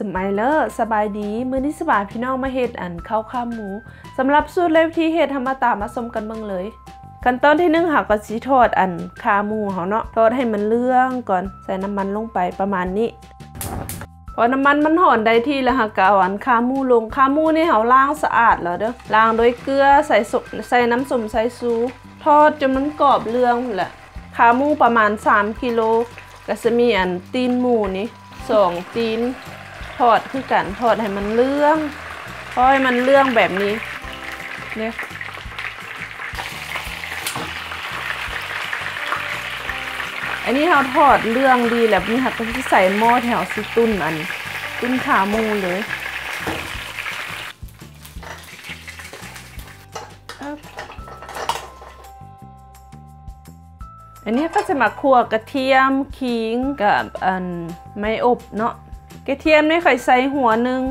สมัยเลอสบายดีมื้อนี้สบายพี่น้องมาเฮ็ดอันข้าวขาหมูสำหรับสูตรและวิธีเฮ็ดทำมาตามมาสมกันเบิ่งเลยขั้นตอนที่1ค่ะก็สิทอดอันขาหมูเฮาเนาะทอดให้มันเหลืองก่อนใส่น้ำมันลงไปประมาณนี้พอน้ำมันมันร้อนได้ที่แล้วค่ะก็เอาอันขาหมูลงขาหมูนี่เฮาล้างสะอาดแล้วเด้อล้างด้วยเกลือใส่น้ำส้มสายชูทอดจนมันกรอบเหลืองแหละขาหมูประมาณ3กิโลก็จะมีอันตีนหมูนี่2ตีนทอดคือกันทอดให้มันเลื่องทอดให้มันเลื่องแบบนี้เนี่ยอันนี้เราทอดเลื่องดีแบบนี้ค่ะต้องใส่หม้อแถวซิตุ้นอันตุ้นขาหมูเลยอันนี้ก็จะมาคั่วกระเทียมขิงกับอันไม้อบเนาะกระเทียมไม่ค่อยใส่หัวหนึ่ง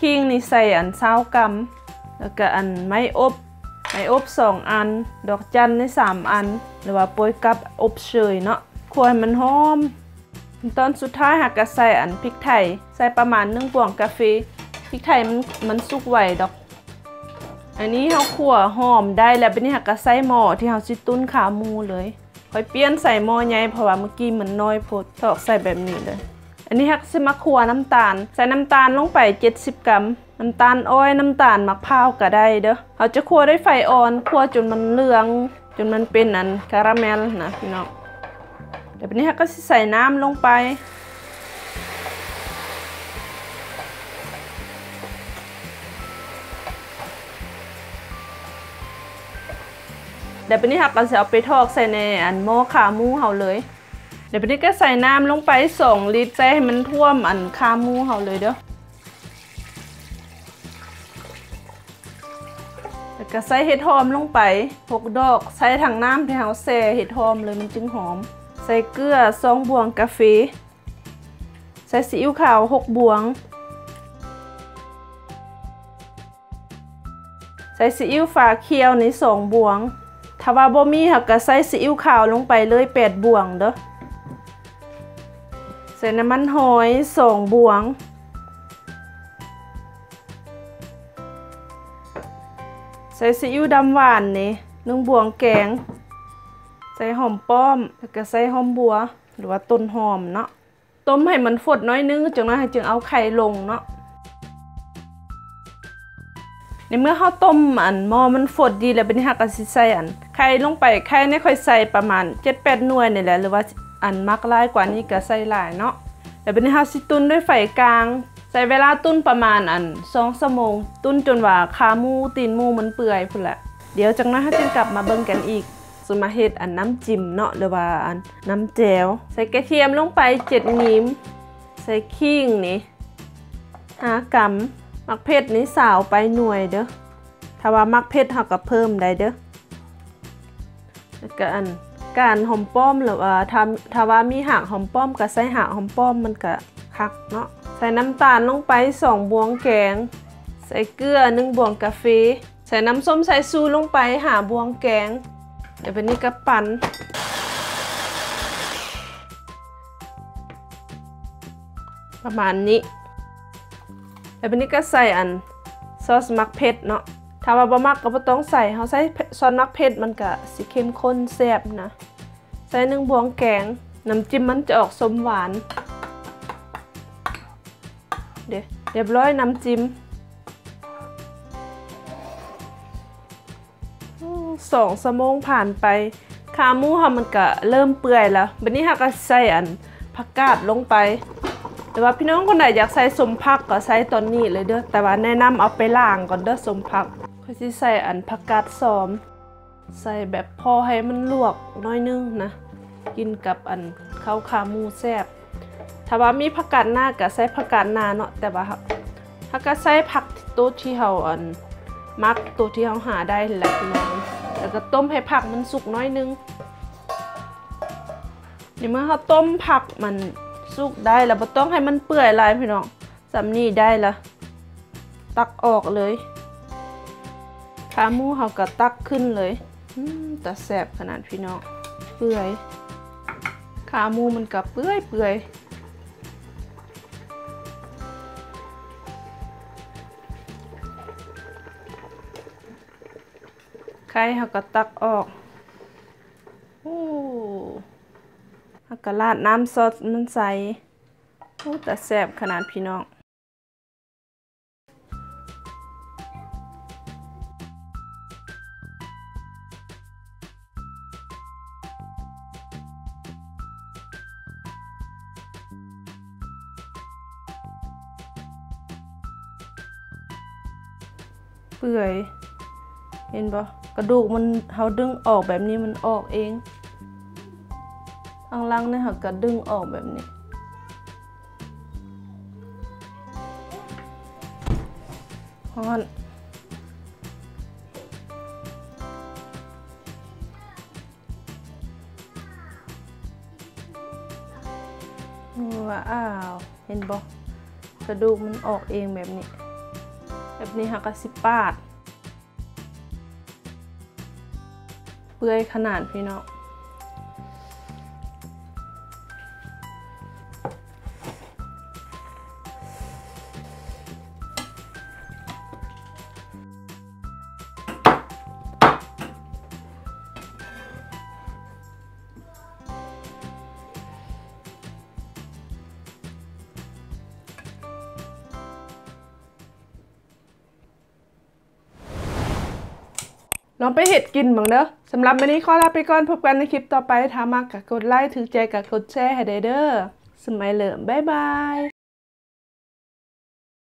ขิงนี่ใส่อัน20 กรัมแล้วก็อันไม้อบ2อันดอกจันใน3อันหรือว่าโปยกับอบเชยเนาะคั่วให้มันหอมตอนสุดท้ายหากก็ใส่อันพริกไทยใส่ประมาณ1บ่วงกาแฟพริกไทยมันสุกไวดอกอันนี้เฮาคั่วหอมได้แล้วเป็นนี่หากก็ใส่หม้อที่เฮาสิตุ้นขาหมูเลยค่อยเปลี่ยนใส่หม้อใหญ่เพราะว่าเมื่อกี้มันน้อยโพดตอกใส่แบบนี้เลยอันนี้ฮักสิมาคั่วน้ำตาลใส่น้ำตาลลงไป70 กรัมน้ำตาลอ้อยน้ำตาลมะพร้าวก็ได้เด้อเราจะคั่วด้วยไฟอ่อนคั่วจนมันเหลืองจนมันเป็นอันคาราเมลนะพี่น้องเดี๋ยวนี้ฮักก็ใส่น้ำลงไปเดี๋ยวนี้ฮักก็จะเอาไปทอดใส่ในอันหม้อขาหมูเฮาเลยเดี๋ยวนี้ก็ใส่น้ำลงไป2ลิตรใส่ให้มันท่วมอันขาหมูเฮาเลยเด้อแล้วก็ใส่เห็ดหอมลงไป6ดอกใส่ถังน้ำที่เฮาแช่เห็ดหอมเลยมันจึงหอมใส่เกลือ2บ่วงกาแฟใส่ซีอิ๊วขาว6บ่วงใส่ซีอิ๊วฝาเขียวใน2บ่วงถ้าว่าบ่มีเฮาก็ใส่ซีอิ๊วขาวลงไปเลย8บ่วงเด้อใส่น้ำมันหอย2บ่วงใส่ซีอิ๊วดำหวานนี่1บ่วงแกงใส่หอมป้อมแล้วก็ใส่หอมบัวหรือว่าต้นหอมเนาะต้มให้มันฝดน้อยนึงจากนั้นจึงเอาไข่ลงเนาะในเมื่อข้าวต้มอันหม้อมันฝดดีแล้วเป็นหักกะสิใส่อันไข่ลงไปไข่นี่ค่อยใส่ประมาณ 7-8 หน่วยนี่แหละหรือว่าอันมักลายกว่านี้ก็ใส่ลายเนาะแต่เป็นเฮาสิตุนด้วยไฟกลางใส่เวลาตุนประมาณอัน2ชั่วโมงตุนจนว่าขาหมูตีนหมูมันเปื่อยพุ่นแหละเดี๋ยวจากนั้นเฮาจึงกลับมาเบิ่งกันอีกสิมาเฮ็ดอันน้ำจิ้มเนาะหรือว่าอันน้ำแจ่วใส่กระเทียมลงไป7งิ้มใส่ขิงนี่5 กรัมมักเผ็ดนี่20ไปหน่วยเด้อถ้าว่ามักเผ็ดเฮาก็เพิ่มได้เด้อแล้วก็อันการหอมป้อมหรือว่าถ้าว่ามีหางหอมป้อมกับใส่หางหอมป้อมมันก็คักเนาะใส่น้ำตาลลงไป2บ่วงแกงใส่เกลือ1บ่วงกาแฟใส่น้ำส้มสายชูลงไป5บ่วงแกงเดี๋ยวเป็นนี่ก็ปั่นประมาณนี้เดี๋ยวเป็นนี่ก็ใส่อันซอสมักเผ็ดเนาะถ้าว่าบ่มักก็บ่ต้องใส่เฮาใส่ซอสมักเผ็ดมันก็สิเข้มข้นแซ่บนะใส่1บ่วงแกงน้ำจิ้มมันจะออกส้มหวานเด้อเรียบร้อยน้ำจิ้ม2ชั่วโมงผ่านไปขาหมูเฮามันก็เริ่มเปื่อยแล้วบัดนี้เฮาก็ใส่อันผักกาดลงไปแต่ว่าพี่น้องคนไหนอยากใส่สมผักก็ใส่ตอนนี้เลยเด้อแต่ว่าแนะนำเอาไปล้างก่อนเด้อสมผักค่อยสิใส่อันผักกาดซ้อมใส่แบบพอให้มันลวกน้อยนึงนะกินกับอันข้าวขาหมูแซ่บถ้าว่ามีผักกาดหน้าก็ใส่ผักกาดหน้าเนาะแต่ว่าถ้าก็ใส่ผักตัวที่เฮาอันมักตัวที่เฮาหาได้แหละน้องแล้วก็ต้มให้ผักมันสุกน้อยนึงนี่เมื่อเฮาต้มผักมันสุกได้แล้วบ่ต้องให้มันเปื่อยลายพี่น้องสำนี่ได้ละตักออกเลยขาหมูเฮาก็ตักขึ้นเลยแต่แสบขนาดพี่น้องเปื่อยขาหมูมันก็เปื่อย ไข่เขาก็ตักออกโอ้เขาก็ราดน้ำซอสมันใสโอ้แต่แซ่บขนาดพี่น้องเปื่อยเห็นปะกระดูกมันเขาดึงออกแบบนี้มันออกเองอังลังเนี่ยเขาก็ดึงออกแบบนี้ฮอนว้าวเห็นปะกระดูกมันออกเองแบบนี้ค่ะก็สิปาดเปื่อยขนาดพี่น้องลองไปเห็ดกินบ้างเด้อสำหรับวันนี้ขอลาไปก่อนพบกันในคลิปต่อไปถ้ามากกดไลค์ถือใจกดแชร์ให้ได้เด้อสมัยเหลิมบ๊ายบาย